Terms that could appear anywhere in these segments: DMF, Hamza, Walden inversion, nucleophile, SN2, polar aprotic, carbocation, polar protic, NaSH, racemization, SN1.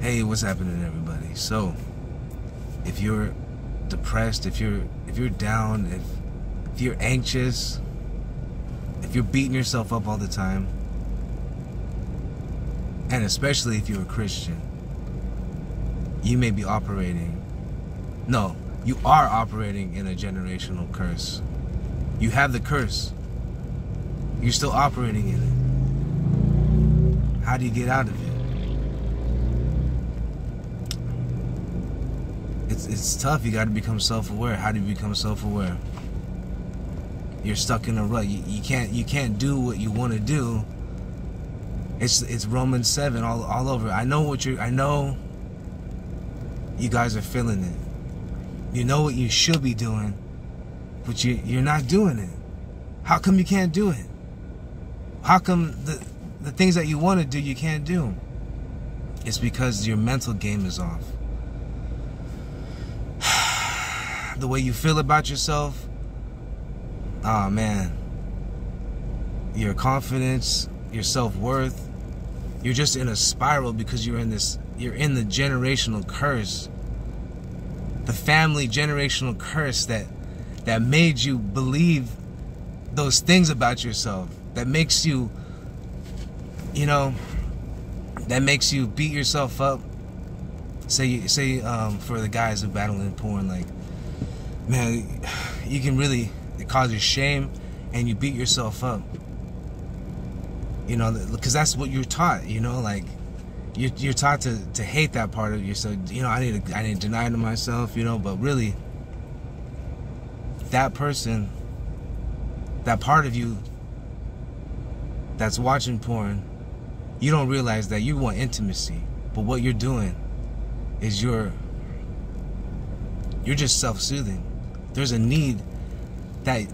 Hey, what's happening, everybody? So, if you're depressed, if you're down, if you're anxious, if you're beating yourself up all the time, and especially if you're a Christian, you are operating in a generational curse. You have the curse. You're still operating in it. How do you get out of it? It's tough. You got to become self-aware. How do you become self-aware? You're stuck in a rut. You can't do what you want to do. It's Romans 7 all over. I know you guys are feeling it. You know what you should be doing, but you're not doing it. How come you can't do it? How come the things that you want to do you can't do? It's because your mental game is off. The way you feel about yourself, oh man, your confidence, your self-worth, you're just in a spiral because you're in the generational curse, the family generational curse that made you believe those things about yourself, that makes you, beat yourself up. Say, for the guys who battle in porn, like, man, you can really, it causes shame and you beat yourself up, because that's what you're taught, like you're taught to hate that part of yourself. I need to deny to myself, but really that person, that part of you that's watching porn, you don't realize that you want intimacy, but what you're doing is you're just self-soothing. There's a need that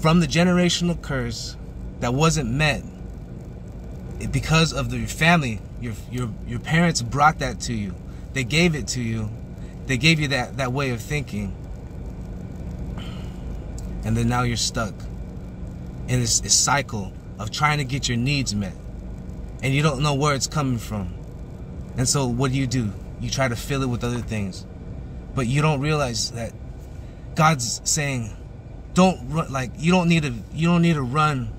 from the generational curse that wasn't met because of your family. Your parents brought that to you. They gave it to you. They gave you that way of thinking. And then now you're stuck in this cycle of trying to get your needs met. And you don't know where it's coming from. And so what do? You try to fill it with other things. But you don't realize that God's saying, don't run, like you don't need to run.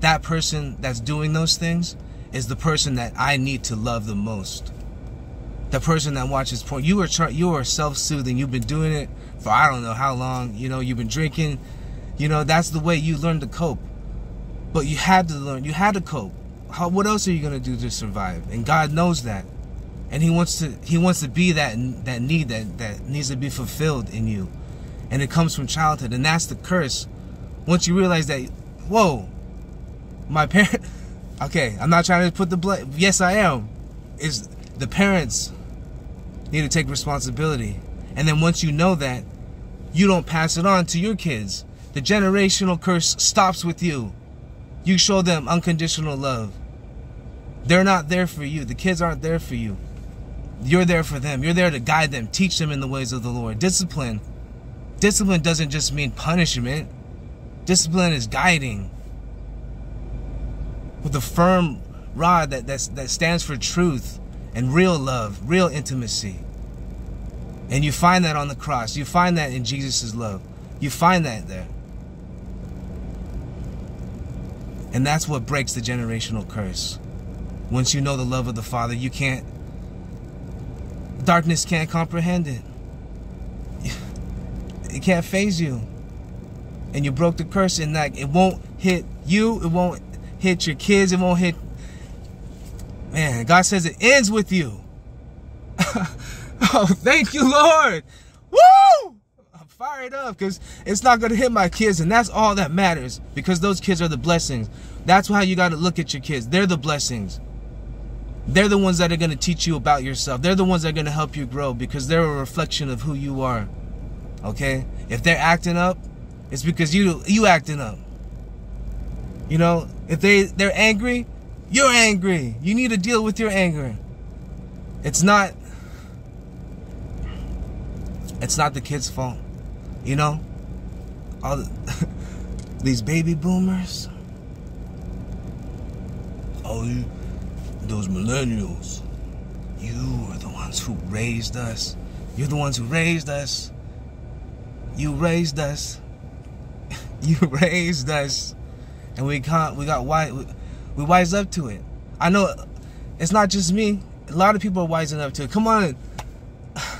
That person that's doing those things is the person that I need to love the most. The person that watches porn. You are self-soothing. You've been doing it for I don't know how long. You've been drinking. That's the way you learned to cope. But you had to learn. You had to cope. What else are you gonna do to survive? And God knows that. And he wants to be that need that needs to be fulfilled in you. And it comes from childhood, and that's the curse. Once you realize that, whoa, my parent, okay, I'm not trying to put the blame, yes I am, is the parents need to take responsibility. And then once you know that, you don't pass it on to your kids. The generational curse stops with you. You show them unconditional love. They're not there for you. The kids aren't there for you. You're there for them. You're there to guide them, teach them in the ways of the Lord. Discipline. Discipline doesn't just mean punishment. Discipline is guiding with a firm rod that stands for truth and real love, real intimacy. And you find that on the cross. You find that in Jesus' love. You find that there. And that's what breaks the generational curse. Once you know the love of the Father, you can't, darkness can't comprehend it. It can't faze you. And you broke the curse, and like it won't hit you, it won't hit your kids, it won't hit, man, God says it ends with you. Oh, thank you, Lord. Woo! I'm fired up because it's not gonna hit my kids, and that's all that matters, because those kids are the blessings. That's how you gotta look at your kids. They're the blessings. They're the ones that are gonna teach you about yourself. They're the ones that are gonna help you grow, because they're a reflection of who you are. Okay? If they're acting up, it's because you acting up. If they're angry, you're angry. You need to deal with your anger. It's not the kid's fault. All these baby boomers. Oh, those millennials. You are the ones who raised us. You're the ones who raised us. You raised us. You raised us. And we can't, we wise up to it. I know it's not just me. A lot of people are wising up to it. Come on.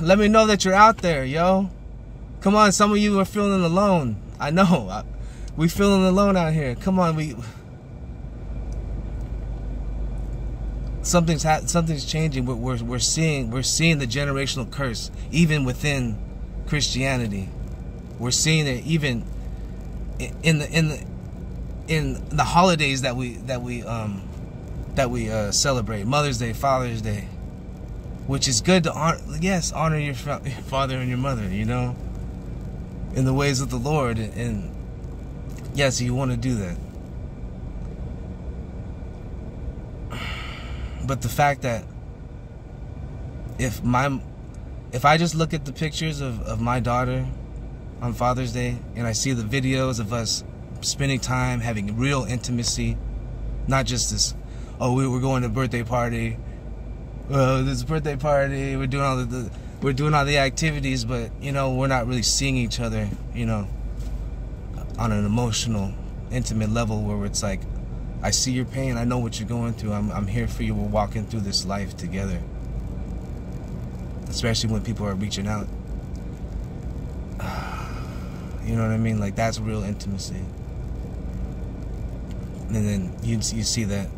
Let me know that you're out there, yo. Come on, some of you are feeling alone. I know. We're feeling alone out here. Come on, something's changing. We're seeing the generational curse even within Christianity. We're seeing it even in the holidays that we celebrate. Mother's Day, Father's Day, which is good to honor. Yes, honor your father and your mother, you know, in the ways of the Lord, and yes, you want to do that. But the fact that if I just look at the pictures of my daughter on Father's Day, and I see the videos of us spending time, having real intimacy, not just this, oh, we were going to a birthday party, oh, this birthday party, we're doing all the activities, but you know, we're not really seeing each other, you know, on an emotional, intimate level where it's like, I see your pain. I know what you're going through. I'm here for you. We're walking through this life together. Especially when people are reaching out. You know what I mean? Like, that's real intimacy. And then you see that.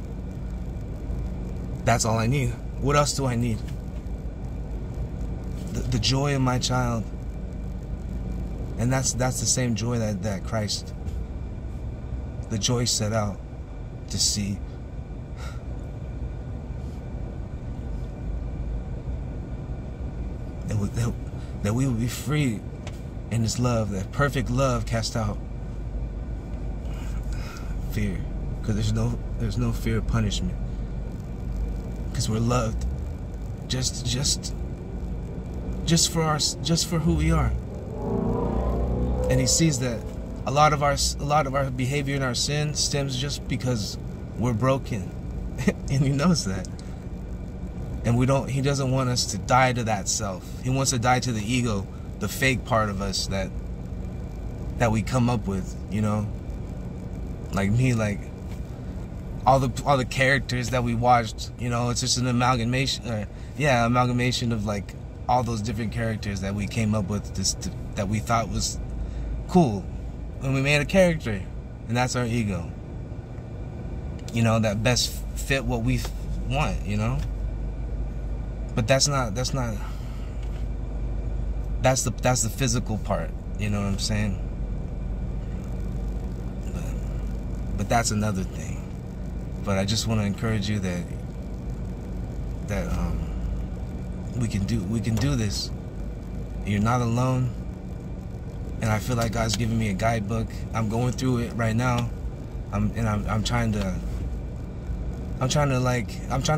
That's all I need. What else do I need? The joy of my child. And that's the same joy that Christ, the joy set out to see. That we would be free in this love, that perfect love casts out fear, because there's no fear of punishment, because we're loved just for who we are. And he sees that a lot of our behavior and our sin stems just because we're broken. And he knows that. And he doesn't want us to die to that self. He wants to die to the ego, the fake part of us that we come up with, you know? Like me, like all the characters that we watched, you know, it's just an amalgamation of like all those different characters that we came up with that we thought was cool. And we made a character, and that's our ego, you know, that best fit what we want, you know. But that's the physical part, you know what I'm saying? But that's another thing. But I just want to encourage you that we can do this. You're not alone. And I feel like God's giving me a guidebook. I'm going through it right now. I'm trying to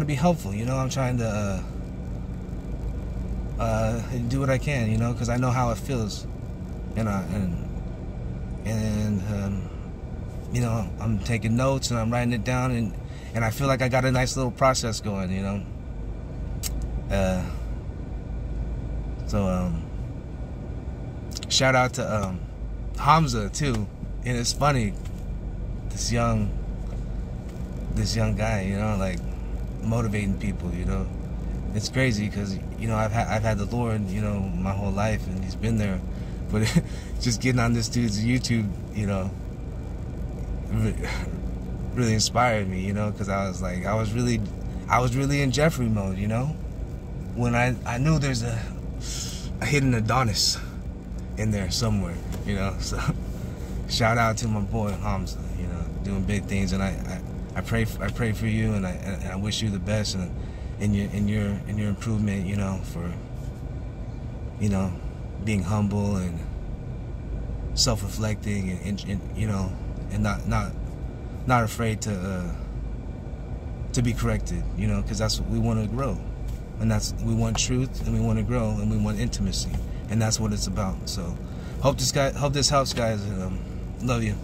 be helpful, you know. I'm trying to do what I can, you know, because I know how it feels, and you know, I'm taking notes and I'm writing it down, and I feel like I got a nice little process going, you know. Shout out to Hamza too. And it's funny, this young guy, you know, like motivating people, you know. It's crazy because, you know, I've had the Lord, you know, my whole life, and He's been there, but just getting on this dude's YouTube, you know, really inspired me, you know, because I was really in Jeffrey mode, you know, when I knew there's a hidden Adonis in there somewhere, you know. So shout out to my boy Hamza, you know, doing big things, and I pray for you, and I wish you the best and in your improvement, you know, for, you know, being humble and self-reflecting, and you know, and not afraid to be corrected, you know, because that's what we want to grow, and that's, we want truth, and we want to grow, and we want intimacy. And that's what it's about. So hope this helps, guys. Love you.